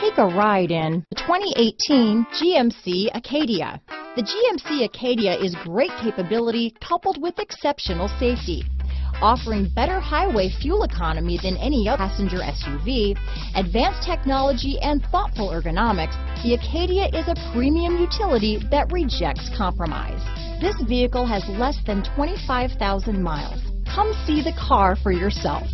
Take a ride in the 2018 GMC Acadia. The GMC Acadia is great capability coupled with exceptional safety, offering better highway fuel economy than any other passenger SUV, advanced technology and thoughtful ergonomics. The Acadia is a premium utility that rejects compromise. This vehicle has less than 25,000 miles. Come see the car for yourself.